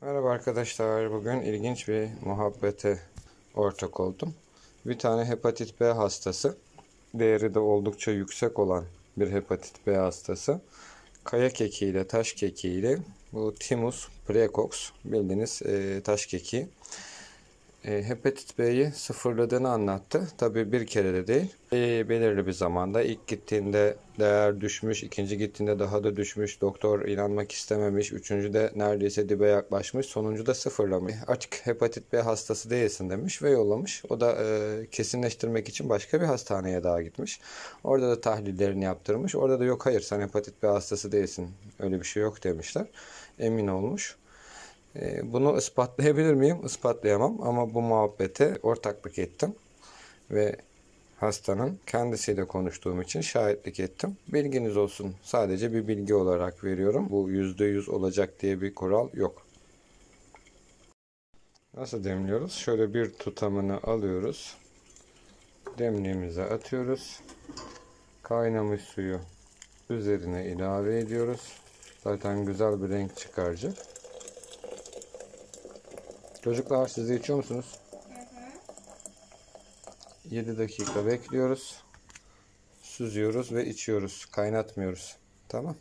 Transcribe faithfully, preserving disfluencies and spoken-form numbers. Merhaba arkadaşlar, bugün ilginç bir muhabbete ortak oldum. Bir tane hepatit B hastası, değeri de oldukça yüksek olan bir hepatit B hastası, kaya kekiği ile taş kekiği ile bu timus prekoks, bildiğiniz e, taş kekiği, e, hepatit B'yi sıfırladığını anlattı. Tabi bir kere de değil, e, belirli bir zamanda. İlk gittiğinde değer düşmüş, ikinci gittiğinde daha da düşmüş, doktor inanmak istememiş, üçüncü de neredeyse dibe yaklaşmış, sonuncu da sıfırlamış. Artık hepatit B hastası değilsin demiş ve yollamış. O da e, kesinleştirmek için başka bir hastaneye daha gitmiş. Orada da tahlillerini yaptırmış. Orada da yok, hayır sen hepatit B hastası değilsin, öyle bir şey yok demişler. Emin olmuş. E, bunu ispatlayabilir miyim? Ispatlayamam ama bu muhabbete ortaklık ettim ve hastanın kendisiyle konuştuğum için şahitlik ettim. Bilginiz olsun. Sadece bir bilgi olarak veriyorum. Bu yüzde yüz olacak diye bir kural yok. Nasıl demliyoruz? Şöyle bir tutamını alıyoruz. Demliğimize atıyoruz. Kaynamış suyu üzerine ilave ediyoruz. Zaten güzel bir renk çıkaracak. Çocuklar, siz de içiyor musunuz? yedi dakika bekliyoruz, süzüyoruz ve içiyoruz, kaynatmıyoruz. Tamam.